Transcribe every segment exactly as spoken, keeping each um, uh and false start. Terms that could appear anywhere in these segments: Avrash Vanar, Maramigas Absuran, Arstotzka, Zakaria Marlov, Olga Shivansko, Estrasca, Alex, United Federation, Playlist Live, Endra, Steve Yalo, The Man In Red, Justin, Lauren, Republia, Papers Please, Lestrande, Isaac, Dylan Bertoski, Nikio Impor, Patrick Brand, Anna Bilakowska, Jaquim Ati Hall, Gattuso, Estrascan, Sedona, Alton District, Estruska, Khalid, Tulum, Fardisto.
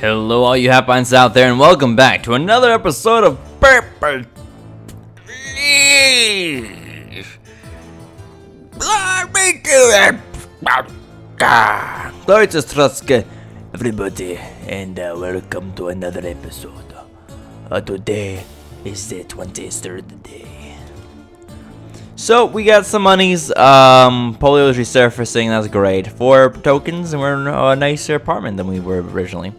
Hello all you happines out there and welcome back to another episode of Papers Please. Glory to Estruska. Glory to Estrasca, everybody, and uh, welcome to another episode. Uh, today is the twenty-third day. So we got some monies. Um, polio is resurfacing, that's great. Four tokens and we're in a nicer apartment than we were originally.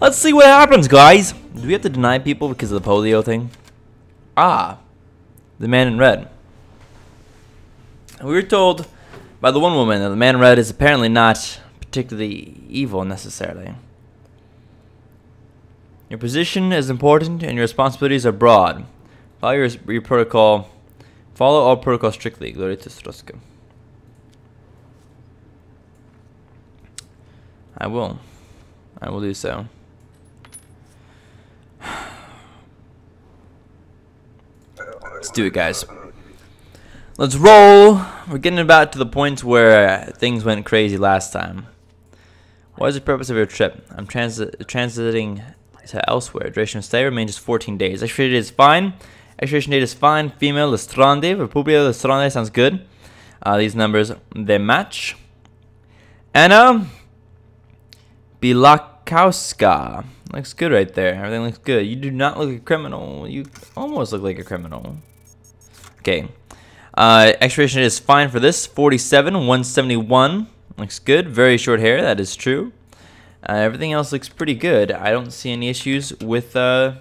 Let's see what happens, guys. Do we have to deny people because of the polio thing? Ah, the man in red. We were told by the one woman that the man in red is apparently not particularly evil necessarily. Your position is important and your responsibilities are broad. Follow your, your protocol. Follow all protocols strictly. Glory to Estruska. I will. I will do so. Let's do it, guys. Let's roll. We're getting about to the point where things went crazy last time. What is the purpose of your trip? I'm transi transiting to elsewhere. Duration of stay remains just fourteen days. Expiration date is fine. Expiration date is fine. Female Lestrande. Republia Lestrande sounds good. Uh, these numbers, they match. Anna Bilakowska. Looks good right there. Everything looks good. You do not look like a criminal. You almost look like a criminal. Okay. Uh, expiration is fine for this. forty-seven, one seventy-one. Looks good. Very short hair. That is true. Uh, everything else looks pretty good. I don't see any issues with uh,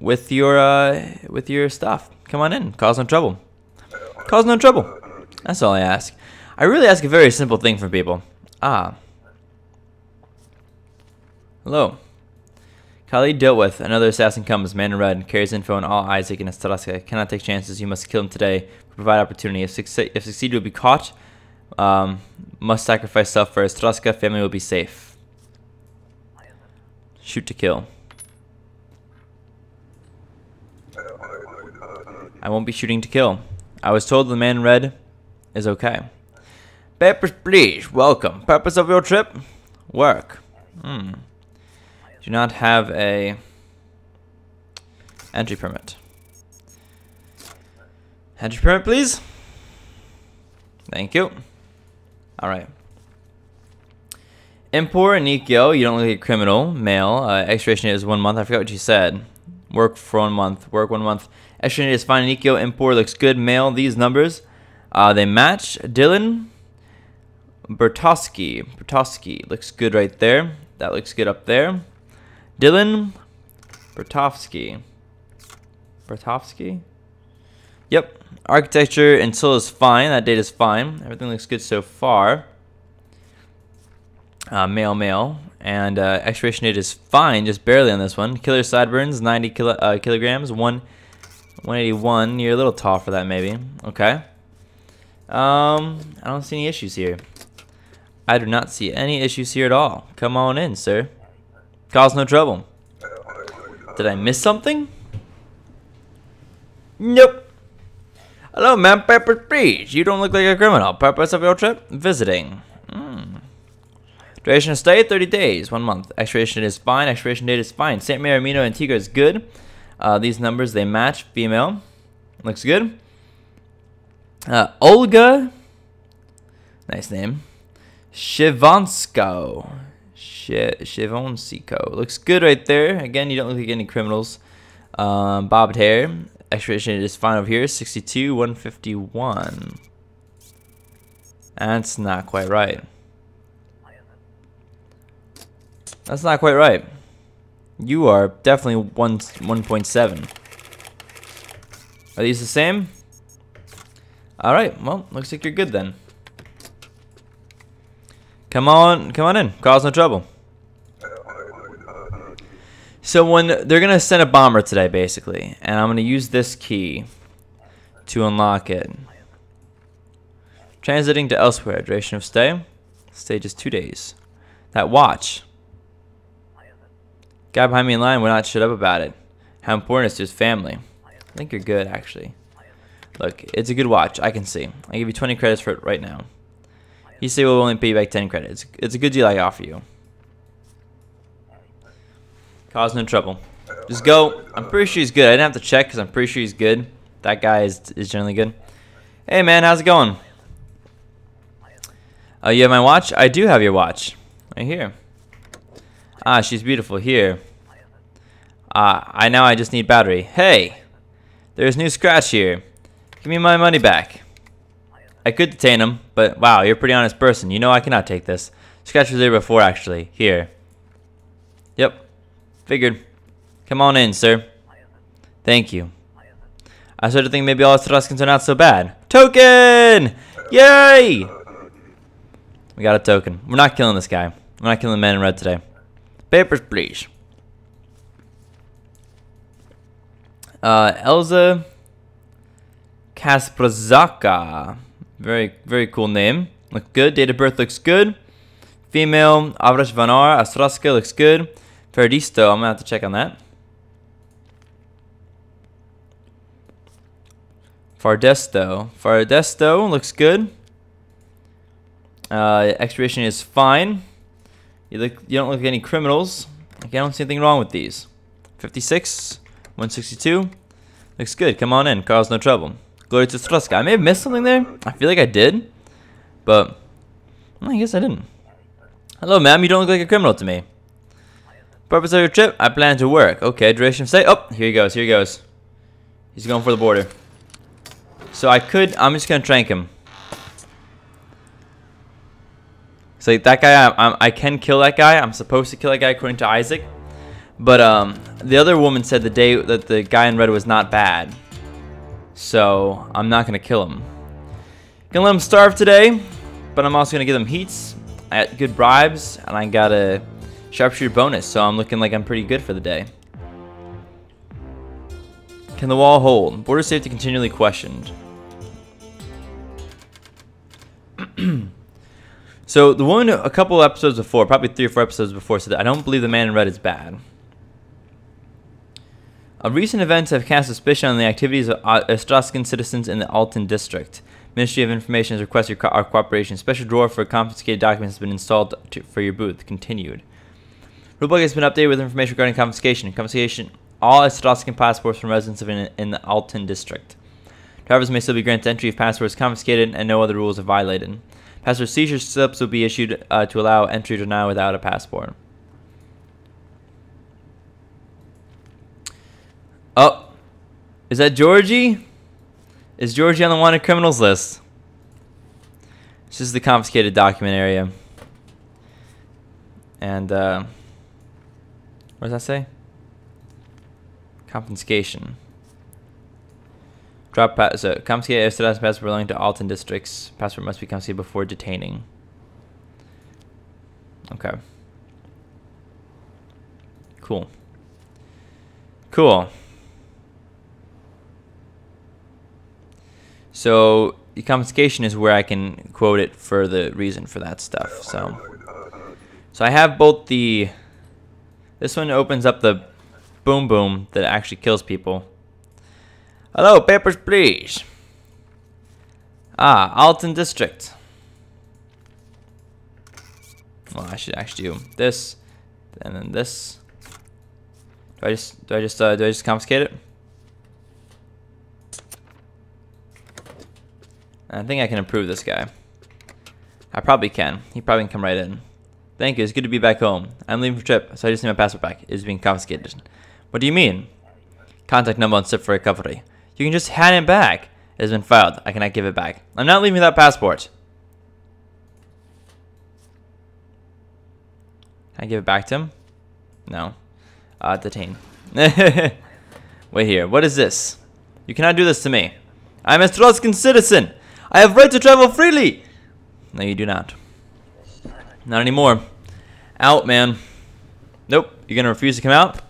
with your uh, with your stuff. Come on in. Cause no trouble. Cause no trouble. That's all I ask. I really ask a very simple thing from people. Ah. Hello. Khalid dealt with. Another assassin comes, man in red, and carries info on all Isaac and Estadoskin. Cannot take chances. You must kill him today. Provide opportunity. If succeed, if succeed, you'll be caught. Um, must sacrifice self for Estadoskin. Family will be safe. Shoot to kill. I won't be shooting to kill. I was told the man in red is okay. Papers, please. Welcome. Purpose of your trip? Work. Hmm. Do not have a entry permit. Entry permit, please. Thank you. All right. Impor Nikio, you don't look like a criminal. Male. Uh, expiration date is one month. I forgot what you said. Work for one month. Work one month. Expiration date is fine. Nikio Impor looks good. Male. These numbers, uh, they match. Dylan Bertoski. Bertoski looks good right there. That looks good up there. Dylan Bertovsky. Bertovsky? Yep. Architecture until is fine. That date is fine. Everything looks good so far. Uh, male, male. And uh, expiration date is fine, just barely on this one. Killer sideburns, ninety kilo, uh, kilograms. one, one eighty-one. You're a little tall for that, maybe. Okay. Um, I don't see any issues here. I do not see any issues here at all. Come on in, sir. Cause no trouble. Did I miss something? Nope. Hello, ma'am. Papers, please. You don't look like a criminal. Purpose of your trip? Visiting. Mm. Duration of stay? thirty days. One month. Expiration is fine. Expiration date is fine. Saint Mary, Amino, Antigua is good. Uh, these numbers, they match. Female. Looks good. Uh, Olga. Nice name. Shivansko. Shivonsico. Looks good right there. Again, you don't look like any criminals. Um, bobbed hair. Expiration is fine over here. sixty-two, one fifty-one. That's not quite right. That's not quite right. You are definitely one, one point seven. Are these the same? Alright, well, looks like you're good then. Come on, come on in. Cause no trouble. So when they're gonna send a bomber today, basically, and I'm gonna use this key to unlock it. Transiting to elsewhere. Duration of stay. Stay just two days. That watch. Guy behind me in line would not shut up about it. How important it is to his family. I think you're good, actually. Look, it's a good watch. I can see. I give you twenty credits for it right now. You say we'll only pay you back ten credits. It's a good deal I offer you. Cause no trouble. Just go. I'm pretty sure he's good. I didn't have to check because I'm pretty sure he's good. That guy is, is generally good. Hey, man, how's it going? Uh, you have my watch? I do have your watch. Right here. Ah, she's beautiful. Here. Ah, I now I just need battery. Hey! There's new scratch here. Give me my money back. I could detain him, but wow, you're a pretty honest person. You know I cannot take this. Scratch was there before, actually. Here. Yep. Figured. Come on in, sir. Thank you. I started to think maybe all Estraskans are not so bad. Token! Yay! We got a token. We're not killing this guy. We're not killing the man in red today. Papers, please. Uh, Elza Kasprzakka. Very, very cool name. Looks good. Date of birth looks good. Female, Avrash Vanar, Arstotzka looks good. Fardisto, I'm going to have to check on that. Fardisto. Fardisto looks good. Uh, expiration is fine. You look. You don't look like any criminals. Like, I don't see anything wrong with these. fifty-six, one sixty-two. Looks good. Come on in. Cause no trouble. Glory to Estruska. I may have missed something there. I feel like I did. But, well, I guess I didn't. Hello, ma'am. You don't look like a criminal to me. Purpose of your trip? I plan to work. Okay. Duration of stay. Oh, here he goes. Here he goes. He's going for the border. So I could. I'm just going to trank him. So that guy, I, I, I can kill that guy. I'm supposed to kill that guy according to Isaac. But um, the other woman said the day that the guy in red was not bad. So I'm not going to kill him. Gonna let him starve today. But I'm also going to give him heats. I got good bribes. And I got a sharpshooter bonus. So I'm looking like I'm pretty good for the day. Can the wall hold? Border safety continually questioned. So the woman a couple episodes before, probably three or four episodes before, said that I don't believe the man in red is bad. Uh, recent events have cast suspicion on the activities of uh, Estrascan citizens in the Alton District. Ministry of Information has requested co our cooperation. Special drawer for confiscated documents has been installed to, for your booth. Continued. Rulebook has been updated with information regarding confiscation. Confiscation, all Estadoskin passports from residents of in, in the Alton District. Drivers may still be granted entry if passports confiscated and no other rules are violated. Passport seizure slips will be issued uh, to allow entry or denial without a passport. Oh, is that Georgie? Is Georgie on the wanted criminals list? This is the confiscated document area. And uh, what does that say? Confiscation. Drop pass. So, confiscated Estadoskin passport belonging to Alton districts. Passport must be confiscated before detaining. Okay. Cool. Cool. So the confiscation is where I can quote it for the reason for that stuff. So, so I have both the. This one opens up the boom boom that actually kills people. Hello, papers, please. Ah, Alton District. Well, I should actually do this, and then this. Do I just, do I just, uh, do I just confiscate it? I think I can improve this guy. I probably can. He probably can come right in. Thank you. It's good to be back home. I'm leaving for a trip, so I just need my passport back. It's being confiscated. What do you mean? Contact number on SIP for recovery. You can just hand it back. It has been filed. I cannot give it back. I'm not leaving without passport. Can I give it back to him? No. Uh, detain. Wait here. What is this? You cannot do this to me. I'm a Estrascan citizen. I have right to travel freely. No, you do not. Not anymore. Out, man. Nope. You're going to refuse to come out?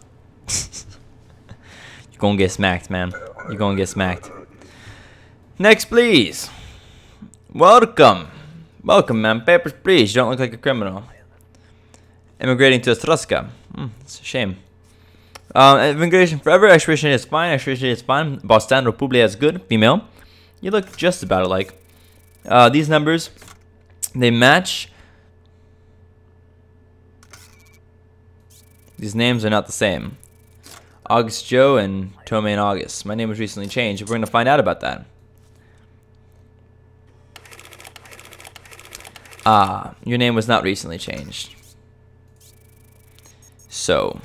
You're going to get smacked, man. You're going to get smacked. Next, please. Welcome. Welcome, man. Papers, please. You don't look like a criminal. Immigrating to Estrasca. Mm, it's a shame. Um, immigration forever. Expiration is fine. Expiration is fine. Bostan Republia is good. Female. You look just about alike. Uh, these numbers, they match. These names are not the same. August Joe and Tome and August. My name was recently changed, and we're going to find out about that. Ah, your name was not recently changed. So,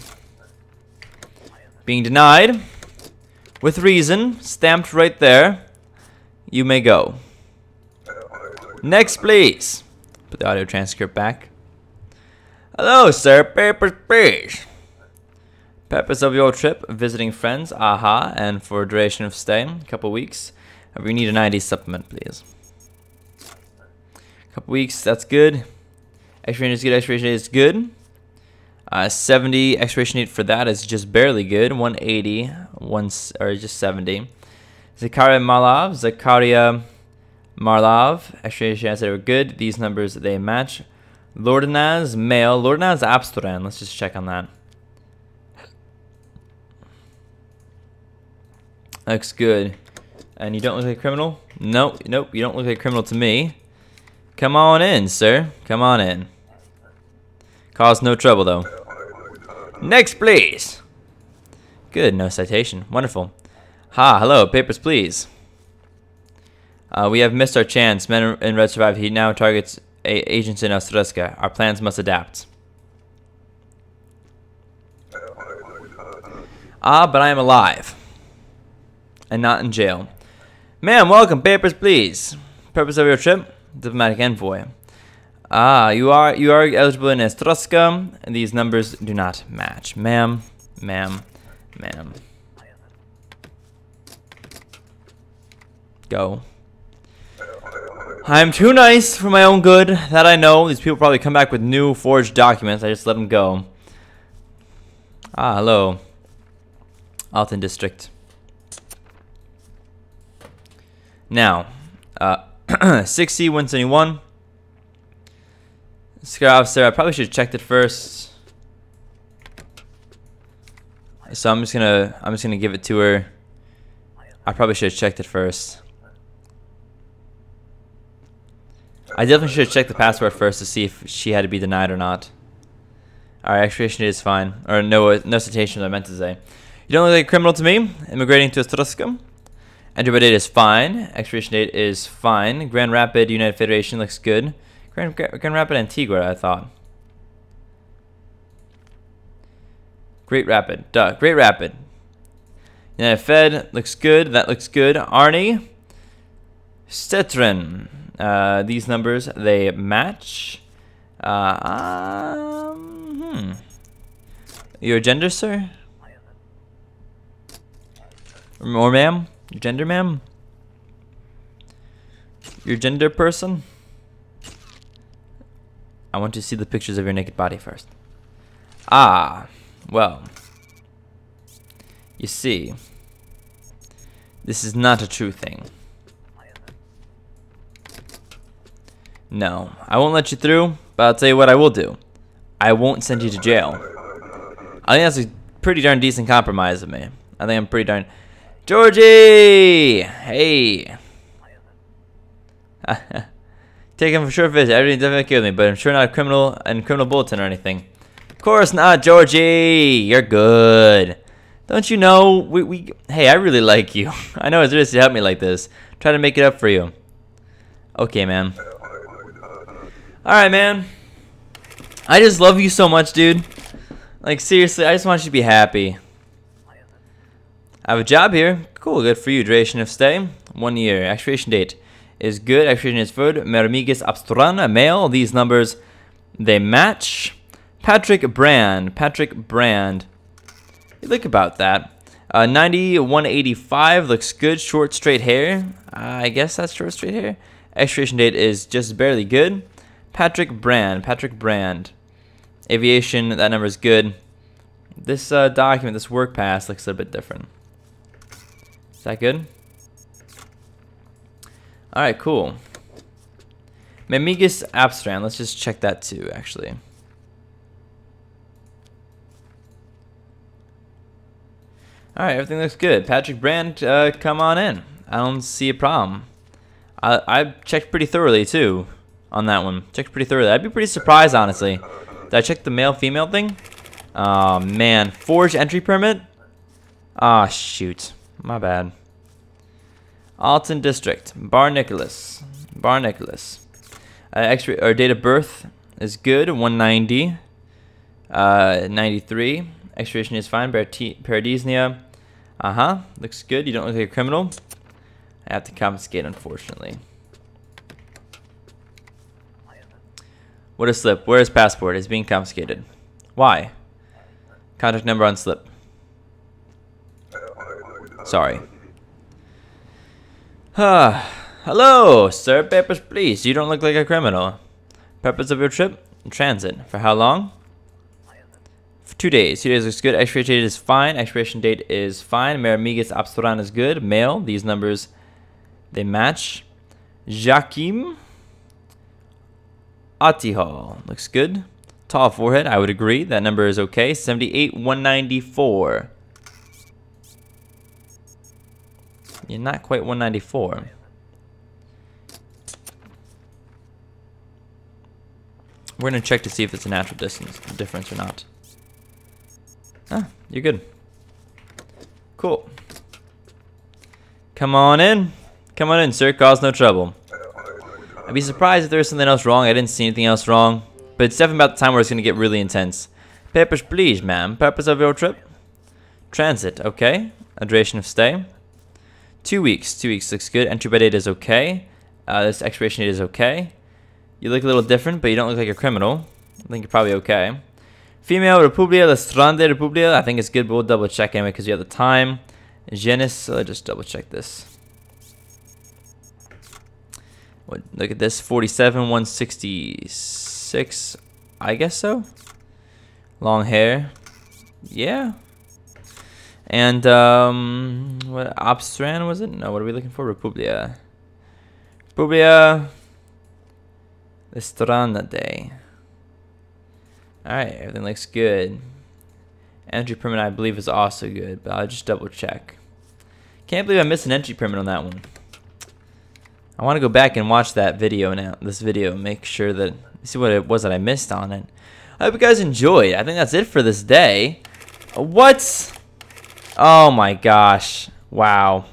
being denied, with reason, stamped right there, you may go. Next, please. Put the audio transcript back. Hello, sir. Papers, please. Purpose of your trip, visiting friends, aha, and for a duration of stay, a couple weeks. If you need an I D supplement, please. Couple weeks, that's good. Expiration is good, expiration date is good. Uh, seventy, expiration date for that is just barely good. one eighty, one, or just seventy. Zakaria Marlov, Zakaria Marlov, expiration dates are good. These numbers, they match. Lordanaz, male, Lordanaz Absuran, let's just check on that. Looks good. And you don't look like a criminal? Nope, nope, you don't look like a criminal to me. Come on in, sir. Come on in. Cause no trouble, though. Next, please. Good, no citation. Wonderful. Ha, hello, papers, please. Uh, we have missed our chance. Men in red survived. He now targets a agents in Arstotzka. Our plans must adapt. Ah, but I am alive. And not in jail. Ma'am, welcome. Papers, please. Purpose of your trip? Diplomatic envoy. Ah, you are you are eligible in Estruska. These numbers do not match. Ma'am, ma'am, ma'am. Go. I'm too nice for my own good. That I know. These people probably come back with new forged documents. I just let them go. Ah, hello. Alton District. Now, uh, sixty, one seventy-one. Sky officer, I probably should have checked it first. So I'm just gonna, I'm just gonna give it to her. I probably should have checked it first. I definitely should have checked the passport first to see if she had to be denied or not. Alright, extradition is fine. Or no, no citations, I meant to say. You don't look like a criminal to me, immigrating to Estrasca. Entry date is fine. Expiration date is fine. Grand Rapid, United Federation looks good. Grand, Grand, Grand Rapid, Antigua, I thought. Great Rapid. Duh. Great Rapid. United Fed looks good. That looks good. Arnie. Stetrin. Uh, these numbers, they match. Uh, um, hmm. Your gender, sir? Or ma'am? Your gender, ma'am? Your gender, person? I want to see the pictures of your naked body first. Ah, well. You see, this is not a true thing. No, I won't let you through, but I'll tell you what I will do. I won't send you to jail. I think that's a pretty darn decent compromise of me. I think I'm pretty darn... Georgie! Hey! Take him for sure visit. Everything definitely killed me, but I'm sure not a criminal and criminal bulletin or anything. Of course not, Georgie! You're good. Don't you know? We, we Hey, I really like you. I know it's really to help me like this. Try to make it up for you. Okay, man. Alright, man. I just love you so much, dude. Like, seriously, I just want you to be happy. I have a job here. Cool, good for you. Duration of stay, one year. Expiration date is good. Expiration is good. Maramigas Absuran, a male. These numbers, they match. Patrick Brand. Patrick Brand. You look about that. Uh, ninety, one eighty-five looks good. Short, straight hair. Uh, I guess that's short, straight hair. Expiration date is just barely good. Patrick Brand. Patrick Brand. Aviation, that number is good. This uh, document, this work pass, looks a bit different. Is that good? Alright, cool. Maramigas Absuran. Let's just check that too, actually. Alright, everything looks good. Patrick Brand, uh, come on in. I don't see a problem. I, I checked pretty thoroughly too on that one. Checked pretty thoroughly. I'd be pretty surprised, honestly. Did I check the male-female thing? Oh, man. Forge entry permit? Ah, oh, shoot. My bad. Alton District. Bar Nicholas. Bar Nicholas. Uh, X-ray or date of birth is good. one ninety. Uh, ninety-three. Extradition is fine. Paradisnia. Uh-huh. Looks good. You don't look like a criminal. I have to confiscate, unfortunately. What a slip. Where is passport? It's being confiscated. Why? Contact number on slip. Sorry. Ah. Hello, sir. Papers, please. You don't look like a criminal. Purpose of your trip? Transit. For how long? For two days. Two days looks good. Expiration date is fine. Expiration date is fine. Maramigas Absuran is good. Male. These numbers, they match. Jaquim Ati Hall. Looks good. Tall forehead. I would agree. That number is okay. seventy-eight, one ninety-four. You're not quite one ninety-four. We're gonna check to see if it's a natural distance difference or not. Ah, you're good. Cool. Come on in. Come on in, sir. Cause no trouble. I'd be surprised if there was something else wrong. I didn't see anything else wrong. But it's definitely about the time where it's gonna get really intense. Papers, please, ma'am. Purpose of your trip? Transit, okay. A duration of stay. Two weeks. Two weeks looks good. Entry by date is okay. Uh, this expiration date is okay. You look a little different, but you don't look like a criminal. I think you're probably okay. Female, Republia, Lestrande, Republia. I think it's good, but we'll double check anyway because you have the time. Genus, so let's just double check this. What, look at this, forty-seven, one sixty-six. I guess so. Long hair. Yeah. And, um, what, Opsran was it? No, what are we looking for? Republia. Republia. Lestrande Day. Alright, everything looks good. Entry permit, I believe, is also good, but I'll just double check. Can't believe I missed an entry permit on that one. I want to go back and watch that video now, this video, make sure that, see what it was that I missed on it. I hope you guys enjoyed. I think that's it for this day. What? Oh my gosh. Wow.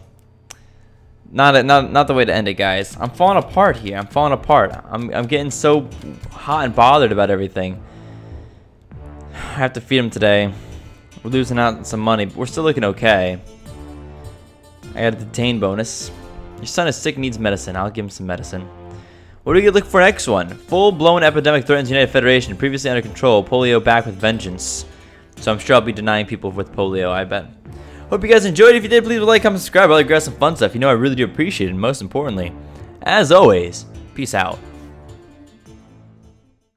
Not, a, not not the way to end it, guys. I'm falling apart here. I'm falling apart. I'm, I'm getting so hot and bothered about everything. I have to feed him today. We're losing out on some money, but we're still looking okay. I got a detain bonus. Your son is sick, needs medicine. I'll give him some medicine. What do we look for next one? Full-blown epidemic threatens United Federation. Previously under control. Polio back with vengeance. So I'm sure I'll be denying people with polio, I bet. Hope you guys enjoyed. If you did, please like, comment, subscribe. I'll grab some fun stuff. You know I really do appreciate it, and most importantly, as always, peace out.